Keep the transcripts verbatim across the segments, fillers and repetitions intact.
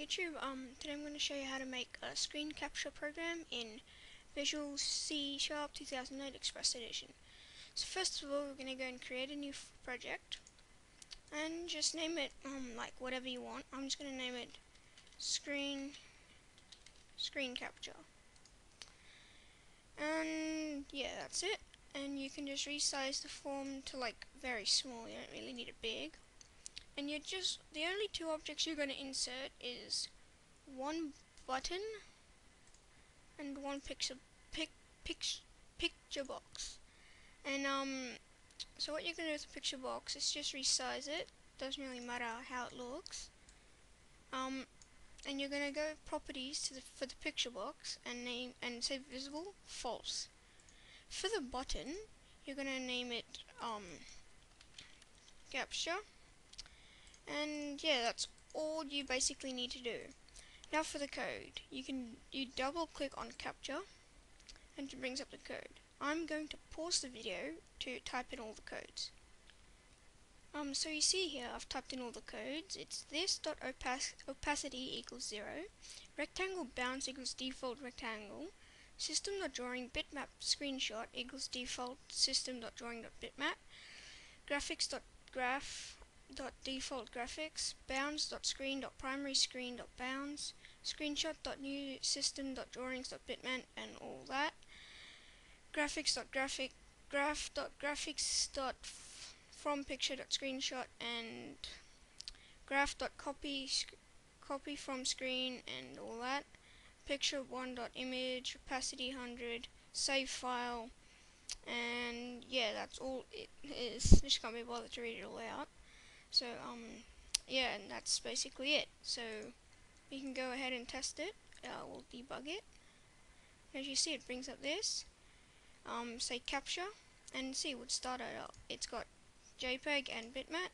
YouTube. Um, today I'm going to show you how to make a screen capture program in Visual C Sharp two thousand eight Express Edition. So first of all, we're going to go and create a new project and just name it um like whatever you want. I'm just going to name it Screen Screen Capture. And yeah, that's it. And you can just resize the form to like very small. You don't really need it big. And you're just, the only two objects you're going to insert is one button and one picture pic, pic, picture box. And um, so what you're going to do with the picture box is just resize it. Doesn't really matter how it looks. Um, and you're going to go properties to the, for the picture box and name and say visible false. For the button, you're going to name it um capture. And yeah, that's all you basically need to do. Now for the code, you can you double click on capture and it brings up the code. I'm going to pause the video to type in all the codes. Um, so you see here, I've typed in all the codes. It's this dot opac opacity equals zero, rectangle bounce equals default rectangle, system.drawing bitmap screenshot equals default system.drawing.bitmap, graphics.graph dot default graphics, bounds dot screen dot primary screen dot bounds, screenshot dot new system dot drawings dot bitmap, and all that, graphics dot graphic graph dot graphics dot from picture dot screenshot, and graph dot copy sc copy from screen, and all that, picture one dot image opacity one hundred, save file. And yeah, that's all it is. I just can't be bothered to read it all out. So um yeah, and that's basically it. So we can go ahead and test it. Uh, we'll debug it. As you see, it brings up this. Um, say capture, and see what started up. It's got JPEG and bitmap.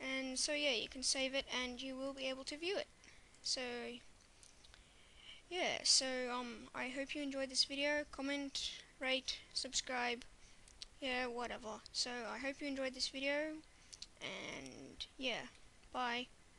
And so yeah, you can save it, and you will be able to view it. So yeah, so um, I hope you enjoyed this video. Comment, rate, subscribe, yeah, whatever. So I hope you enjoyed this video. And yeah, bye.